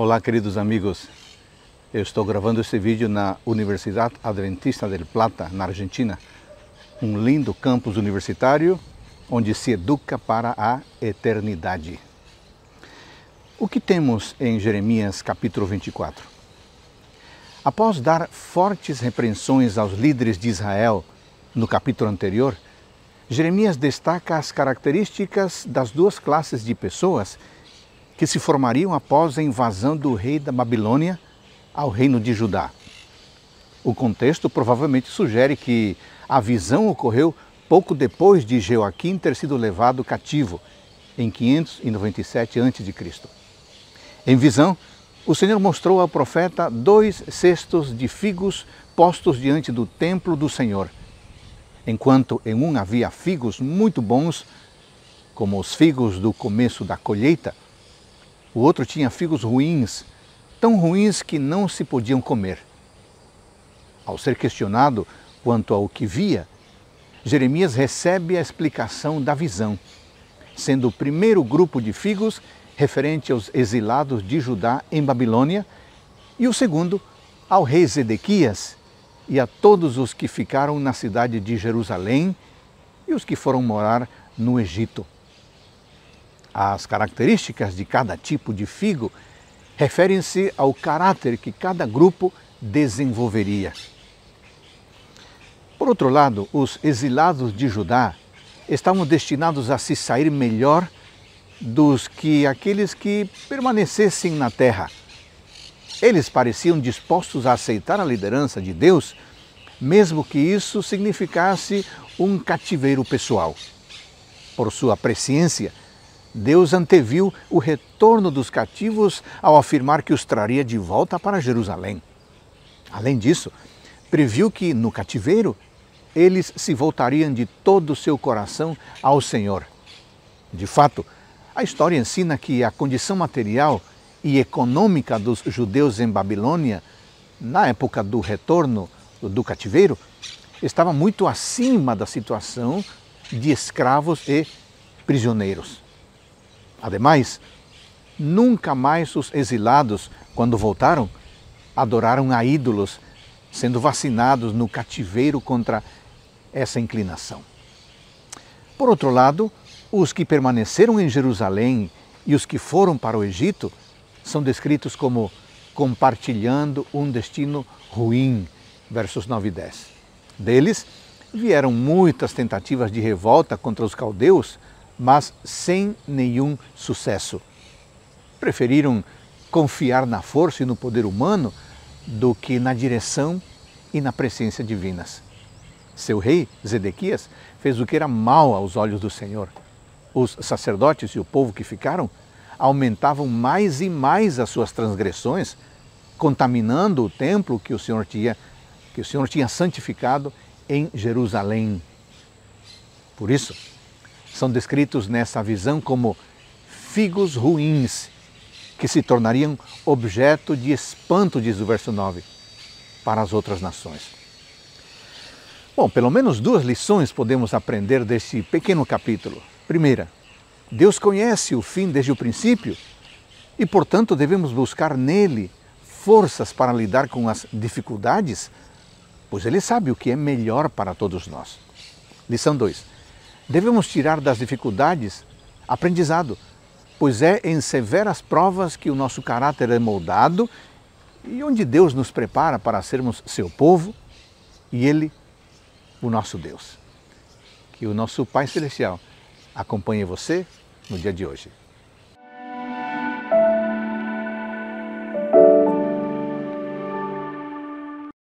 Olá, queridos amigos. Eu estou gravando este vídeo na Universidade Adventista del Plata, na Argentina. Um lindo campus universitário onde se educa para a eternidade. O que temos em Jeremias capítulo 24? Após dar fortes repreensões aos líderes de Israel no capítulo anterior, Jeremias destaca as características das duas classes de pessoas que se formariam após a invasão do rei da Babilônia ao reino de Judá. O contexto provavelmente sugere que a visão ocorreu pouco depois de Jeoaquim ter sido levado cativo, em 597 a.C. Em visão, o Senhor mostrou ao profeta 2 cestos de figos postos diante do templo do Senhor, enquanto em um havia figos muito bons, como os figos do começo da colheita, o outro tinha figos ruins, tão ruins que não se podiam comer. Ao ser questionado quanto ao que via, Jeremias recebe a explicação da visão, sendo o primeiro grupo de figos referente aos exilados de Judá em Babilônia e o segundo ao rei Zedequias, e a todos os que ficaram na cidade de Jerusalém e os que foram morar no Egito. As características de cada tipo de figo referem-se ao caráter que cada grupo desenvolveria. Por outro lado, os exilados de Judá estavam destinados a se sair melhor dos que aqueles que permanecessem na terra. Eles pareciam dispostos a aceitar a liderança de Deus, mesmo que isso significasse um cativeiro pessoal. Por sua presciência, Deus anteviu o retorno dos cativos ao afirmar que os traria de volta para Jerusalém. Além disso, previu que, no cativeiro, eles se voltariam de todo o seu coração ao Senhor. De fato, a história ensina que a condição material e econômica dos judeus em Babilônia, na época do retorno do cativeiro, estava muito acima da situação de escravos e prisioneiros. Ademais, nunca mais os exilados, quando voltaram, adoraram a ídolos, sendo vacinados no cativeiro contra essa inclinação. Por outro lado, os que permaneceram em Jerusalém e os que foram para o Egito são descritos como compartilhando um destino ruim, versos 9 e 10. Deles vieram muitas tentativas de revolta contra os caldeus, mas sem nenhum sucesso. Preferiram confiar na força e no poder humano do que na direção e na presciência divinas. Seu rei, Zedequias, fez o que era mal aos olhos do Senhor. Os sacerdotes e o povo que ficaram aumentavam mais e mais as suas transgressões, contaminando o templo que o Senhor tinha santificado em Jerusalém. Por isso, são descritos nessa visão como figos ruins, que se tornariam objeto de espanto, diz o verso 9, para as outras nações. Bom, pelo menos 2 lições podemos aprender deste pequeno capítulo. Primeira, Deus conhece o fim desde o princípio e, portanto, devemos buscar nele forças para lidar com as dificuldades, pois ele sabe o que é melhor para todos nós. Lição 2. Devemos tirar das dificuldades aprendizado, pois é em severas provas que o nosso caráter é moldado e onde Deus nos prepara para sermos seu povo e ele, o nosso Deus. Que o nosso Pai Celestial acompanhe você no dia de hoje.